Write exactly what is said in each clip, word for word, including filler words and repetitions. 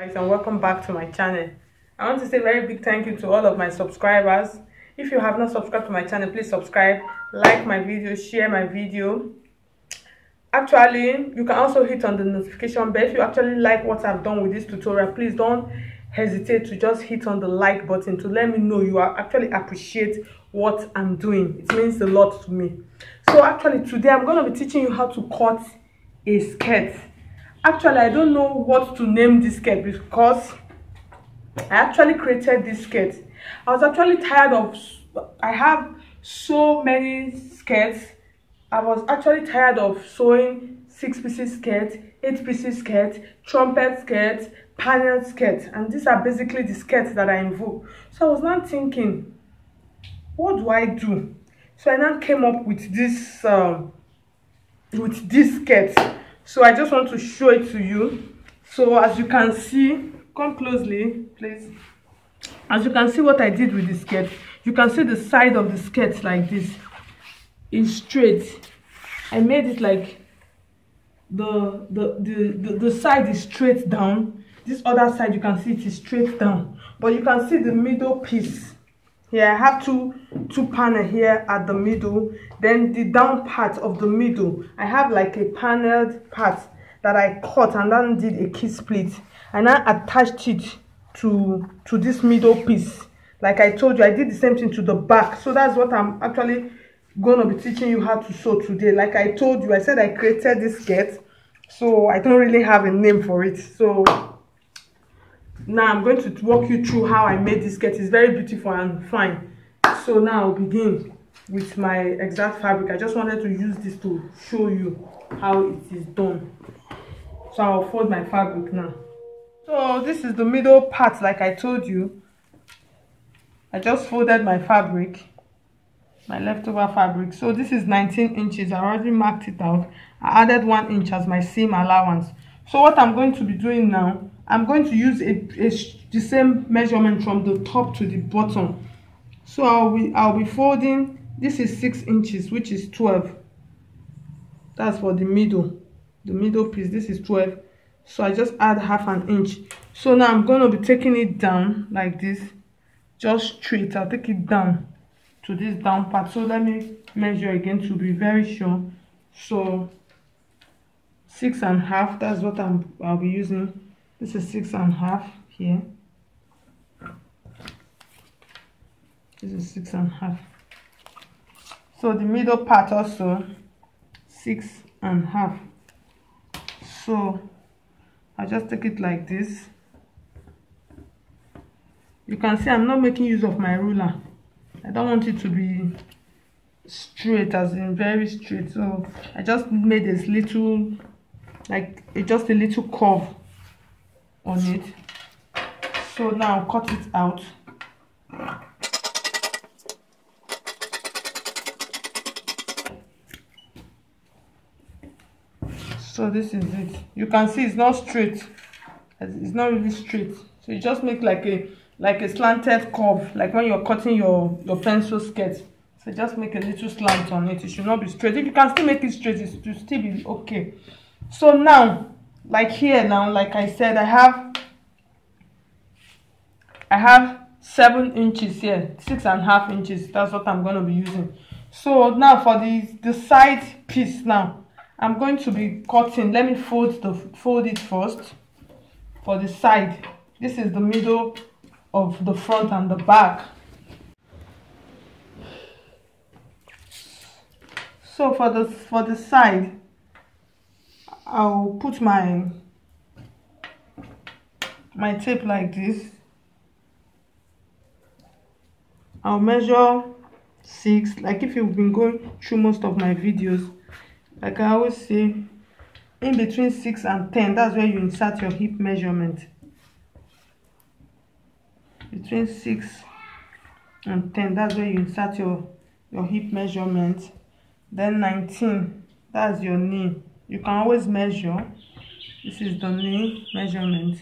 Guys, and welcome back to my channel. I want to say a very big thank you to all of my subscribers. If you have not subscribed to my channel, please subscribe, like my video, share my video. Actually, you can also hit on the notification bell. If you actually like what I've done with this tutorial, please don't hesitate to just hit on the like button to let me know you are actually appreciate what I'm doing. It means a lot to me. So actually today I'm going to be teaching you how to cut a skirt. Actually, I don't know what to name this skirt because I actually created this skirt. I was actually tired of, I have so many skirts. I was actually tired of sewing six-pieces skirts, eight-pieces skirts, trumpet skirts, panel skirts, and these are basically the skirts that I invoke. So I was now thinking, what do I do? So I now came up with this, um, with this skirt. So I just want to show it to you. So as you can see, come closely, please. As you can see what I did with the skirt, you can see the side of the skirt like this. It's straight. I made it like the the, the, the, the side is straight down. This other side, you can see it is straight down. But you can see the middle piece. Here, I have two, two panel here at the middle. Then the down part of the middle, I have like a paneled part that I cut and then did a kiss split. And I attached it to, to this middle piece. Like I told you, I did the same thing to the back. So that's what I'm actually going to be teaching you how to sew today. Like I told you, I said I created this skirt. So I don't really have a name for it. So now I'm going to walk you through how I made this skirt. It's very beautiful and fine. So now I'll begin with my exact fabric. I just wanted to use this to show you how it is done. So I'll fold my fabric now. So this is the middle part, like I told you. I just folded my fabric, my leftover fabric. So this is nineteen inches. I already marked it out. I added one inch as my seam allowance. So what I'm going to be doing now, I'm going to use a, a, the same measurement from the top to the bottom. So I'll be, I'll be folding, this is six inches, which is twelve. That's for the middle, the middle piece, this is twelve. So I just add half an inch. So now I'm going to be taking it down like this, just straight. I'll take it down to this down part. So let me measure again to be very sure. So six and a half, that's what I'm, I'll be using. This is six and a half here. This is six and a half. So the middle part also six and a half. So I just take it like this. You can see I'm not making use of my ruler. I don't want it to be straight, as in very straight. So I just made this little, like just a little curve on it. So now cut it out. So this is it. You can see it's not straight. It's not really straight. So you just make like a like a slanted curve, like when you're cutting your your pencil skirt. So just make a little slant on it. It should not be straight. If you can still make it straight, it should still be okay. So now, like here now, like I said, I have I have seven inches here, six and a half inches. That's what I'm going to be using. So now for the the side piece now, I'm going to be cutting. Let me fold the fold it first for the side. This is the middle of the front and the back. So for the for the side, I'll put my my tape like this. I'll measure six. Like if you've been going through most of my videos, like I always say, in between six and ten, that's where you insert your hip measurement. Between six and ten, that's where you insert your your hip measurement. Then nineteen, that's your knee. You can always measure. This is the knee measurement.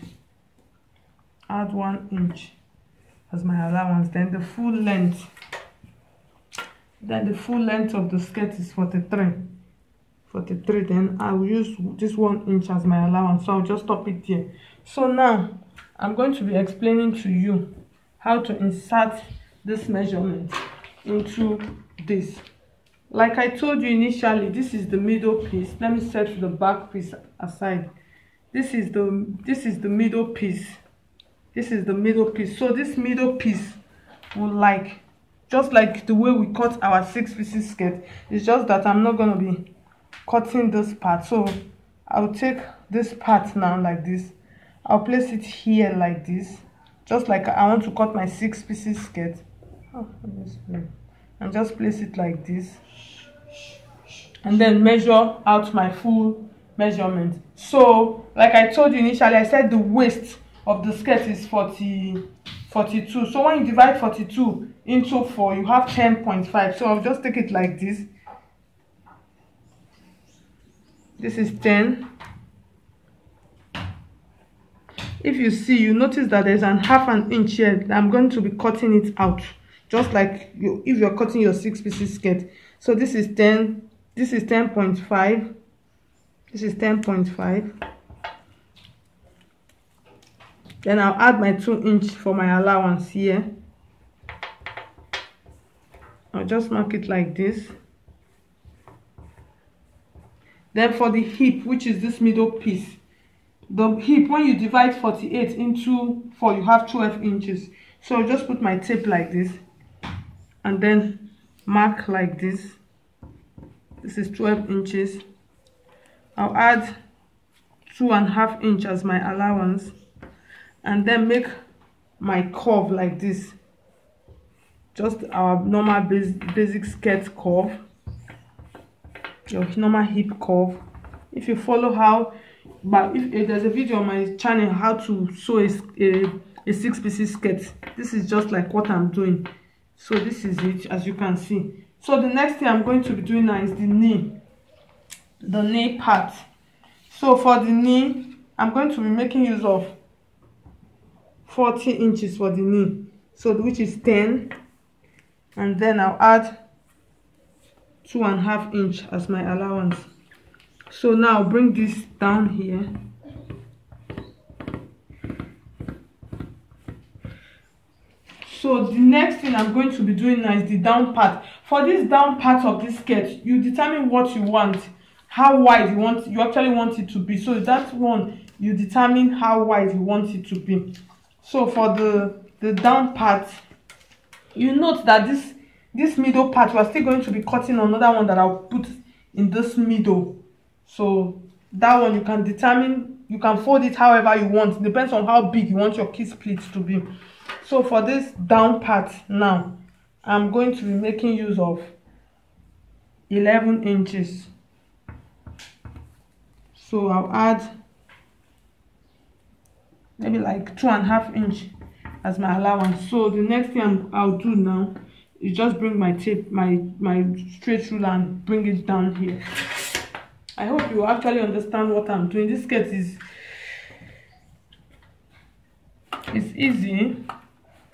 Add one inch as my allowance. Then the full length. Then the full length of the skirt is forty-three. forty-three. Then I will use this one inch as my allowance. So I'll just stop it here. So now I'm going to be explaining to you how to insert this measurement into this. Like I told you initially, this is the middle piece. Let me set the back piece aside. This is the this is the middle piece. This is the middle piece. So this middle piece will, like, just like the way we cut our six pieces skirt. It's just that I'm not gonna be cutting this part. So I'll take this part now like this. I'll place it here like this. Just like I want to cut my six pieces skirt. Oh, and just place it like this. And then measure out my full measurement. So, like I told you initially, I said the waist of the skirt is forty, forty-two. So when you divide forty-two into four, you have ten point five. So I'll just take it like this. This is ten. If you see, you notice that there's an half an inch here. I'm going to be cutting it out. Just like you, if you're cutting your six pieces skirt. So this is ten. This is ten point five. This is ten point five. Then I'll add my two inch for my allowance here. I'll just mark it like this. Then for the hip, which is this middle piece, the hip, when you divide forty-eight into four, you have twelve inches. So I'll just put my tape like this and then mark like this. This is twelve inches. I'll add two and a half inch as my allowance and then make my curve like this. Just our normal base, basic skirt curve, your normal hip curve. If you follow how, but if, if there's a video on my channel how to sew a, a, a six pieces skirt, this is just like what I'm doing. So this is it, as you can see. So the next thing I'm going to be doing now is the knee, the knee part. So for the knee, I'm going to be making use of forty inches for the knee, so which is ten, and then I'll add two and a half inch as my allowance. So now bring this down here. So the next thing I'm going to be doing now is the down part. For this down part of this skirt, you determine what you want, how wide you want, you actually want it to be. So that one, you determine how wide you want it to be. So for the, the down part, you note that this, this middle part, we're still going to be cutting another one that I'll put in this middle. So that one you can determine, you can fold it however you want. It depends on how big you want your kiss split to be. So for this down part now, I'm going to be making use of eleven inches. So I'll add maybe like two and a half inch as my allowance. So the next thing I'm, I'll do now is just bring my tape, my my straight ruler, and bring it down here. I hope you actually understand what I'm doing. This skirt is it's easy,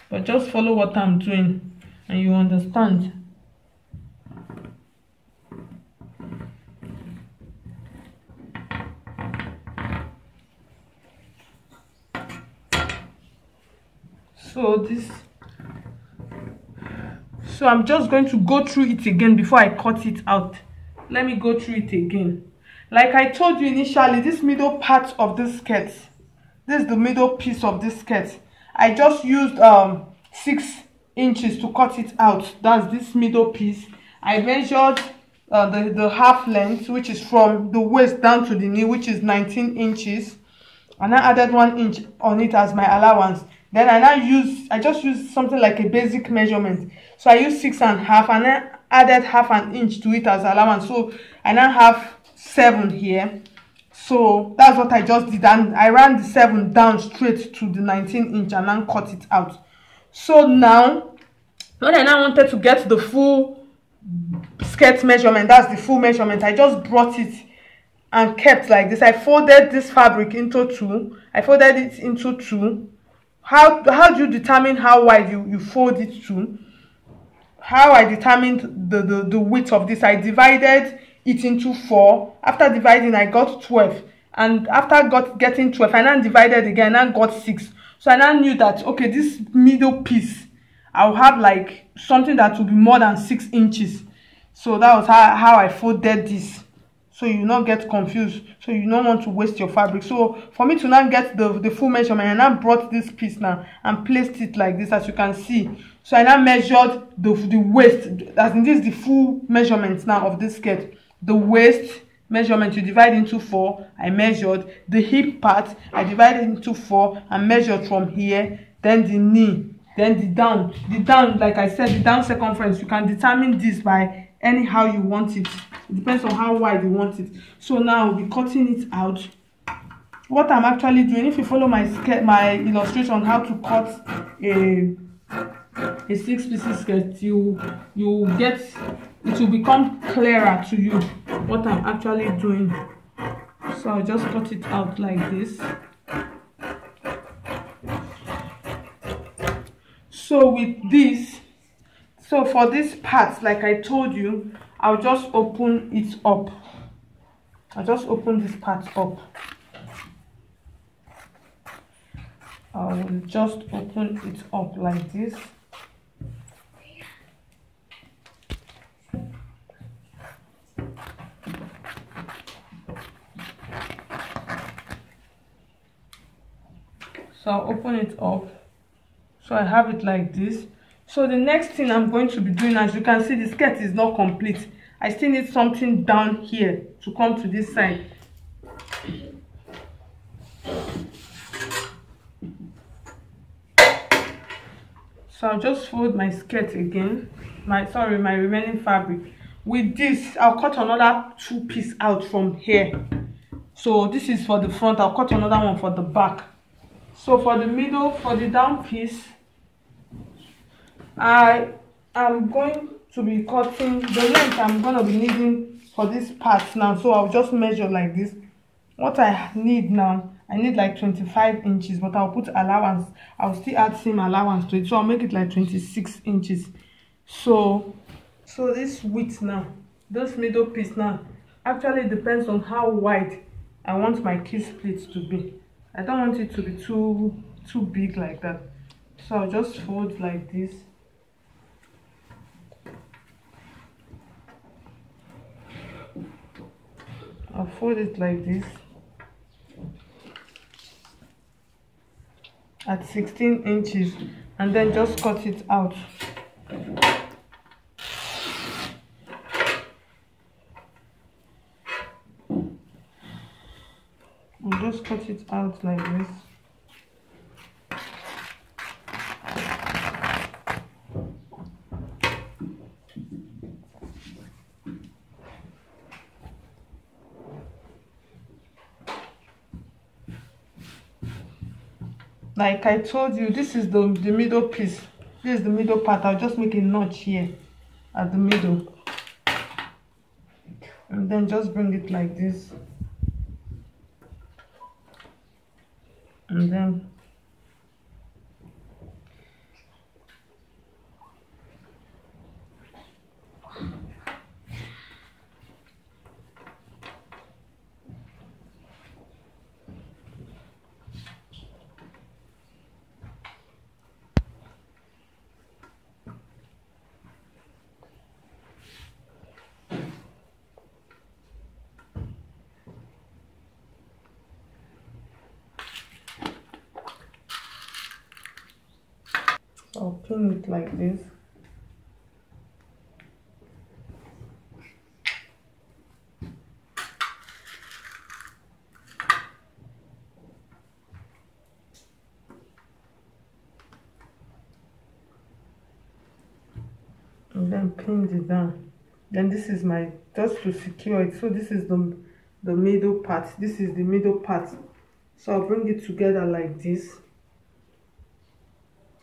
but just follow what I'm doing and you understand. So this, so I'm just going to go through it again before I cut it out. Let me go through it again. Like I told you initially, this middle part of this skirt, this is the middle piece of this skirt. I just used um six inches to cut it out. That's this middle piece. I measured uh, the the half length, which is from the waist down to the knee, which is nineteen inches, and I added one inch on it as my allowance. Then I now use, I just use something like a basic measurement. So I use six and a half and I added half an inch to it as allowance. So I now have seven here. So that's what I just did. And I ran the seven down straight to the nineteen inch and then cut it out. So now, when I now wanted to get the full skirt measurement, that's the full measurement, I just brought it and kept like this. I folded this fabric into two. I folded it into two. How, how do you determine how wide you, you fold it to? How I determined the, the, the width of this, I divided it into four. After dividing, I got twelve. And after got, getting twelve, I then divided again and got six. So I now knew that, okay, this middle piece, I'll have like something that will be more than six inches. So that was how, how I folded this. So you not get confused. So you don't want to waste your fabric. So for me to now get the, the full measurement, I now brought this piece now and placed it like this, as you can see. So I now measured the, the waist. As in this, the full measurement now of this skirt. The waist measurement you divide into four. I measured the hip part. I divided into four and measured from here. Then the knee. Then the down. The down, like I said, the down circumference. You can determine this by anyhow you want it. It depends on how wide you want it. So now we'll be cutting it out. What I'm actually doing, if you follow my skirt, my illustration on how to cut a a six pieces skirt, you you get it will become clearer to you what I'm actually doing. So I'll just cut it out like this. So with this, so for this part, like I told you, I'll just open it up. I'll just open this part up. I'll just open it up like this. So I'll open it up. So I have it like this. So the next thing I'm going to be doing, as you can see, the skirt is not complete. I still need something down here to come to this side. So I'll just fold my skirt again, my sorry, my remaining fabric. With this, I'll cut another two piece out from here. So this is for the front. I'll cut another one for the back. So for the middle, for the down piece, I am going to be cutting the length I'm going to be needing for this part now. So I'll just measure like this. What I need now, I need like twenty-five inches, but I'll put allowance. I'll still add seam allowance to it, so I'll make it like twenty-six inches. So, so this width now, this middle piece now, actually depends on how wide I want my kiss split to be. I don't want it to be too too big like that. So I'll just fold like this. I'll fold it like this at sixteen inches and then just cut it out. I'll just cut it out like this. Like I told you, this is the, the middle piece. This is the middle part. I'll just make a notch here at the middle. And then just bring it like this. And then I'll pin it like this. And then pin it down. Then this is my, just to secure it. So this is the, the middle part. This is the middle part. So I'll bring it together like this.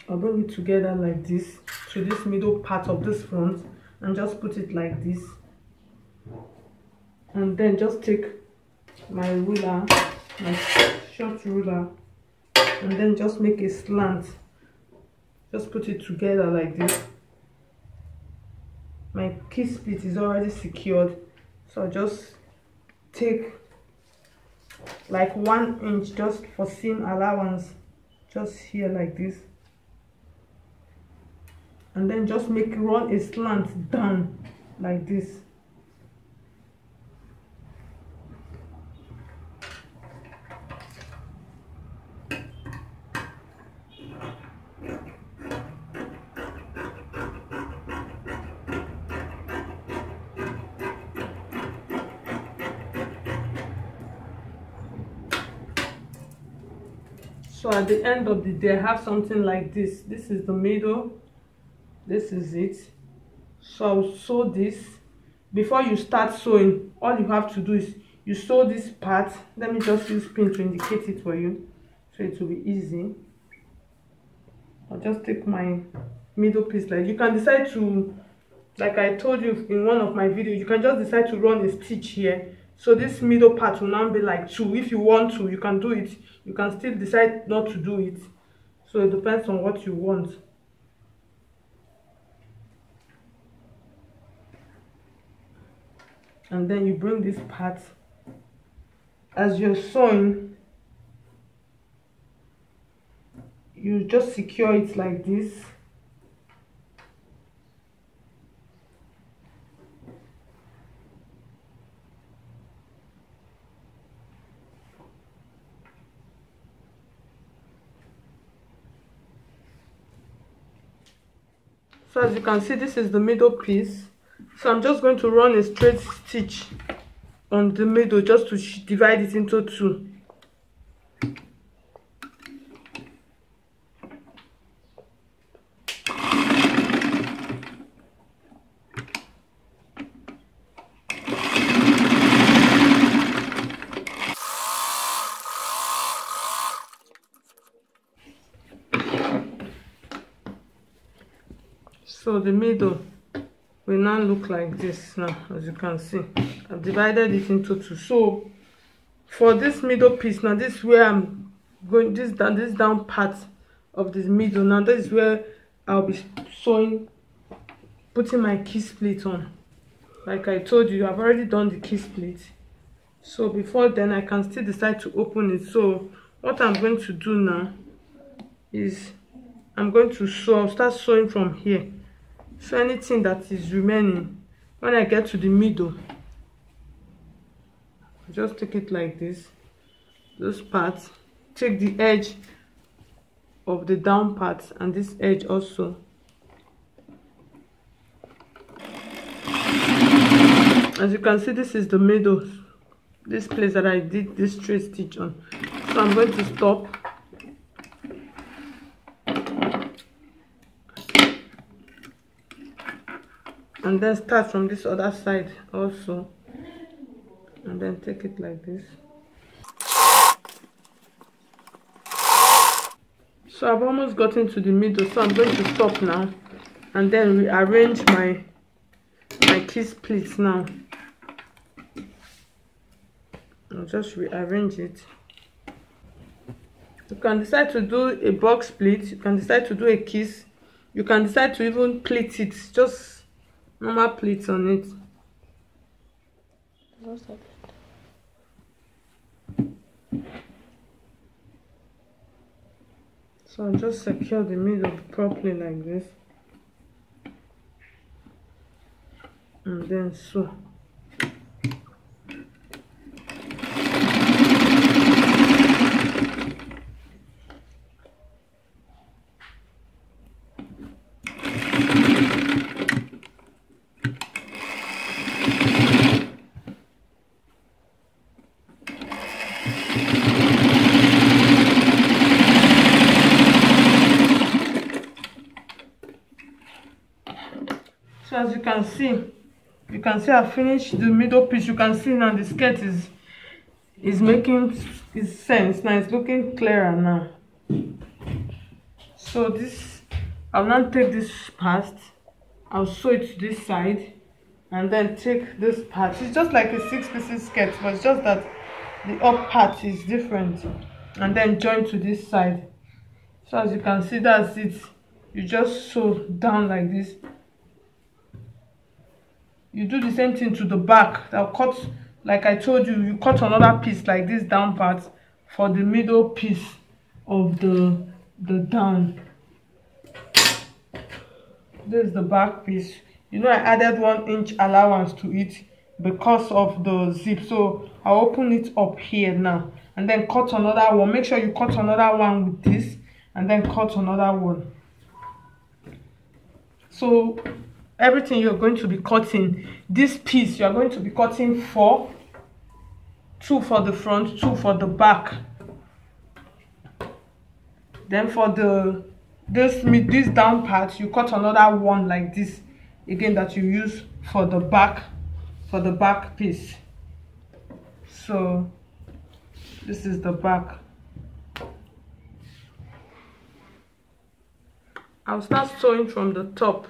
I'll bring it together like this to this middle part of this front and just put it like this, and then just take my ruler, my short ruler, and then just make a slant, just put it together like this. My kiss split is already secured, so I'll just take like one inch just for seam allowance just here like this, and then just make run a slant down like this. So at the end of the day, I have something like this. This is the middle. This is it. So I'll sew this. Before you start sewing, all you have to do is you sew this part. Let me just use pin to indicate it for you, so it will be easy. I'll just take my middle piece. Like you can decide to, like I told you in one of my videos, you can just decide to run a stitch here. So this middle part will now be like two. If you want to, you can do it. You can still decide not to do it. So it depends on what you want. And then you bring this part. As you're sewing, you just secure it like this. So as you can see, this is the middle piece. So I'm just going to run a straight stitch on the middle just to divide it into two. So the middle will now look like this now, as you can see. I've divided it into two. So for this middle piece now, this is where I'm going, this down this down part of this middle. Now this is where I'll be sewing, putting my kiss split on. Like I told you, I've already done the kiss split. So before then, I can still decide to open it. So what I'm going to do now is I'm going to sew, start sewing from here. So anything that is remaining, when I get to the middle, just take it like this, this part, take the edge of the down part and this edge also, as you can see. This is the middle, this place that I did this straight stitch on. So I'm going to stop. And then start from this other side also, and then take it like this. So I've almost gotten to the middle, so I'm going to stop now, and then rearrange my my kiss splits now. I'll just rearrange it. You can decide to do a box split. You can decide to do a kiss. You can decide to even pleat it. Just normal pleats on it. So I'll just secure the middle properly like this, and then sew. So as you can see, you can see I finished the middle piece. You can see now the skirt is is making is sense now. It's looking clearer now. So this, I'll now take this past, I'll sew it to this side, and then take this part. It's just like a six pieces skirt, but it's just that the up part is different, and then join to this side. So as you can see, that's it. You just sew down like this. You do the same thing to the back. I'll cut, like I told you, you cut another piece like this down part for the middle piece of the the down. This is the back piece. You know, I added one inch allowance to it because of the zip, so I open it up here now and then cut another one. Make sure you cut another one with this and then cut another one. So everything you're going to be cutting, this piece you're going to be cutting four, two for the front, two for the back. Then for the this mid this down part, you cut another one like this again that you use for the back for the back piece. So this is the back. I'll start sewing from the top.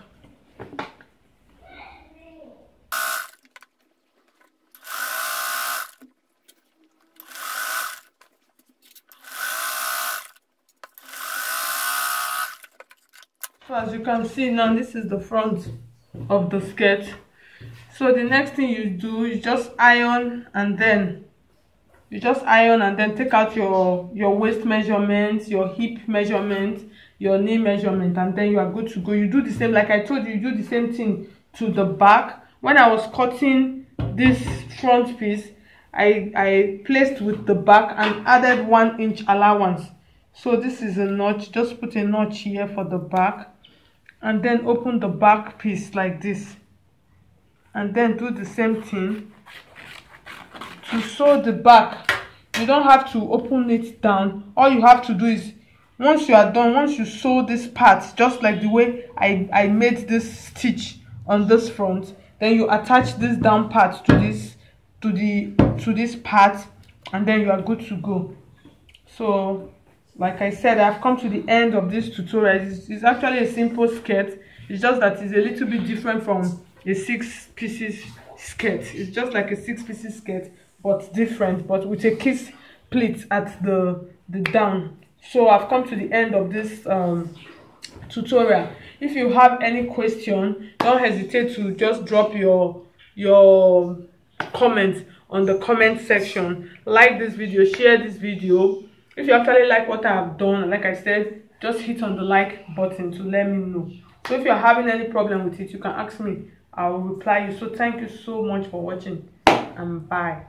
So as you can see now, this is the front of the skirt. So the next thing you do, you just iron and then you just iron and then take out your your waist measurements, your hip measurements, your knee measurement, and then you are good to go. You do the same, like I told you, you do the same thing to the back. When I was cutting this front piece, I, I placed with the back and added one inch allowance. So this is a notch, just put a notch here for the back and then open the back piece like this and then do the same thing to sew the back. You don't have to open it down. All you have to do is, once you are done, once you sew this part, just like the way I, I made this stitch on this front, then you attach this down part to this to the to this part and then you are good to go. So like I said, I've come to the end of this tutorial. It's, it's actually a simple skirt. It's just that it's a little bit different from a six pieces skirt. It's just like a six pieces skirt, but different, but with a kiss split at the the down. So I've come to the end of this um, tutorial. If you have any question, don't hesitate to just drop your your comments on the comment section. Like this video, share this video. If you actually like what I have done, like I said, just hit on the like button to let me know. So if you're having any problem with it, you can ask me. I'll reply you. So thank you so much for watching and bye.